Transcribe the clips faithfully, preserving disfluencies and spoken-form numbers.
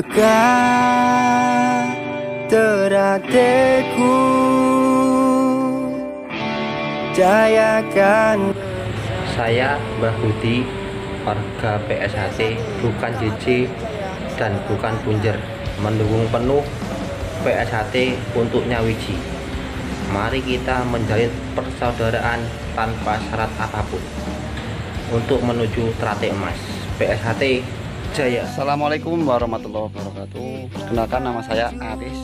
Mekah Terateku Jayakan. Saya Mbah Budi, warga P S H T, bukan J J dan bukan Punjer, mendukung penuh P S H T untuk Nyawiji. Mari kita menjalin persaudaraan tanpa syarat apapun untuk menuju Teratek Emas. P S H T Jaya. Assalamualaikum warahmatullahi wabarakatuh. Perkenalkan, nama saya Aris.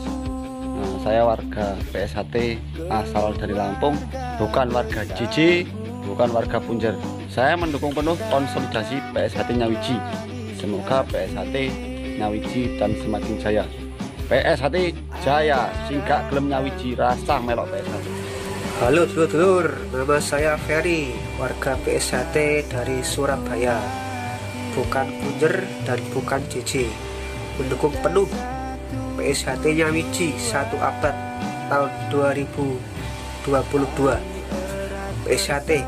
Nah, saya warga P S H T asal dari Lampung, bukan warga J J, bukan warga Punjer. Saya mendukung penuh konsolidasi P S H T Nyawiji. Semoga P S H T Nyawiji dan semakin jaya. P S H T Jaya, singgah gelem Nyawiji, rasah melok P S H T. Halo dulur-dulur, nama saya Ferry, warga P S H T dari Surabaya. Bukan Punjer dan bukan J J, mendukung penuh P S H T Nyawiji satu abad tahun dua ribu dua puluh dua. P S H T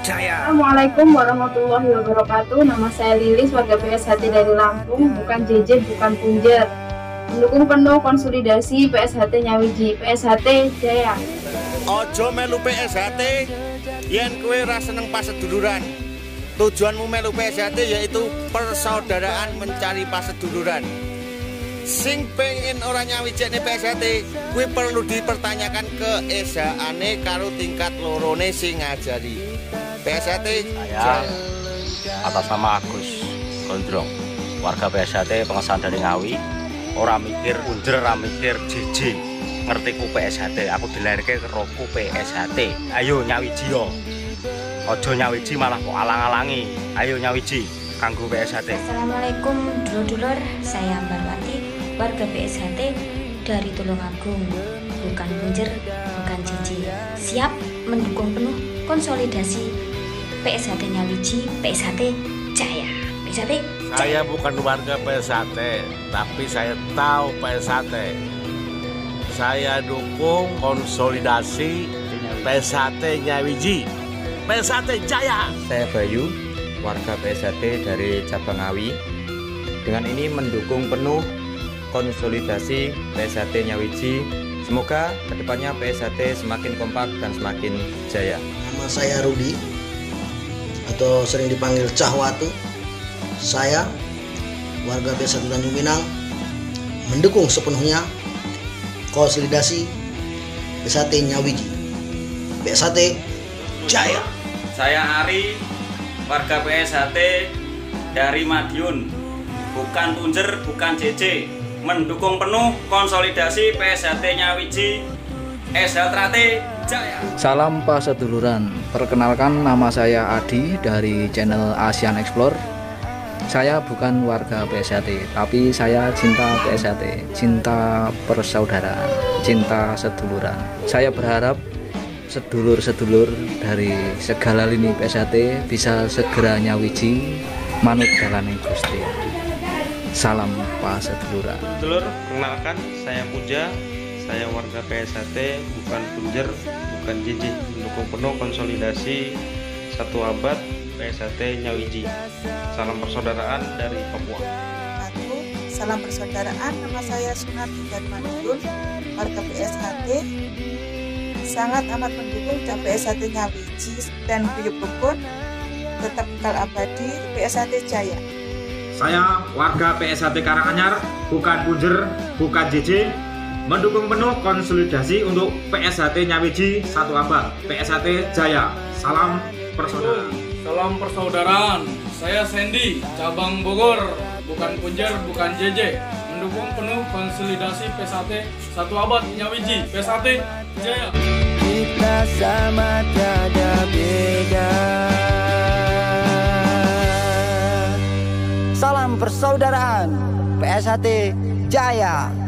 Jaya. Assalamualaikum warahmatullahi wabarakatuh. Nama saya Lilis, warga P S H T dari Lampung, bukan J J, bukan Punjer, mendukung penuh konsolidasi P S H T Nyawiji. P S H T Jaya. Ojo melu P S H T yen kowe ra seneng paseduluran. Tujuanmu melu P S H T yaitu persaudaraan mencari paseduluran. Sing pengen orang Nyawijine P S H T, kuwi perlu dipertanyakan ke esaane karo tingkat lorone sing ngajari. P S H T Jaya. Atas nama Agus Gondrong, warga P S H T pengesan dari Ngawi. Ora mikir Punjer, ora mikir J J. Ngertiku P S H T, aku dilahirke keroku P S H T. Ayo Nyawiji yo. Ojo Nyawiji malah kok alang-alangi. Ayo Nyawiji, kanggo P S H T. Assalamualaikum dulur-dulur, saya Ambarwati, warga P S H T dari Tulungagung, bukan Punjer, bukan J J. Siap mendukung penuh konsolidasi P S H T Nyawiji. P S H T Jaya. P S H T Jaya. Saya bukan warga P S H T, tapi saya tahu P S H T. Saya dukung konsolidasi P S H T Nyawiji. P S H T Jaya. Saya Bayu, warga P S H T dari Cabangawi. Dengan ini mendukung penuh konsolidasi P S H T Nyawiji. Semoga kedepannya P S H T semakin kompak dan semakin jaya. Nama saya Rudi, atau sering dipanggil Cahwatu. Saya warga P S H T Tanjung Pinang, mendukung sepenuhnya konsolidasi P S H T Nyawiji. P S H T Jaya. Saya Ari, warga P S H T dari Madiun, bukan Punjer, bukan J J, mendukung penuh konsolidasi P S H T Nyawiji. P S H T Jaya. Salam paseduluran. Perkenalkan, nama saya Adi dari channel Asian Explore. Saya bukan warga P S H T, tapi saya cinta P S H T, cinta persaudaraan, cinta seduluran. Saya berharap sedulur-sedulur dari segala lini P S H T bisa segera Nyawiji manut jalane Gusti. Salam paseduluran. Sedulur, kenalkan, saya Puja. Saya warga P S H T, bukan Punjer, bukan J J, mendukung penuh konsolidasi satu abad P S H T Nyawiji. Salam persaudaraan dari Papua. Aku, salam persaudaraan. Nama saya Sunat dari Manubun, warga P S H T. Sangat amat mendukung P S H T Nyawiji dan Piyuk tetap kekal abadi. P S H T Jaya. Saya warga P S H T Karanganyar, bukan Punjer, bukan J J, mendukung penuh konsolidasi untuk P S H T Nyawiji satu abad. P S H T Jaya. Salam persaudaraan. Salam persaudaraan. Saya Sandy, cabang Bogor, bukan Punjer, bukan J J, mendukung penuh konsolidasi P S H T satu abad Nyawiji. P S H T Jaya. Kita sama, tiada beda. Salam persaudaraan. P S H T Jaya.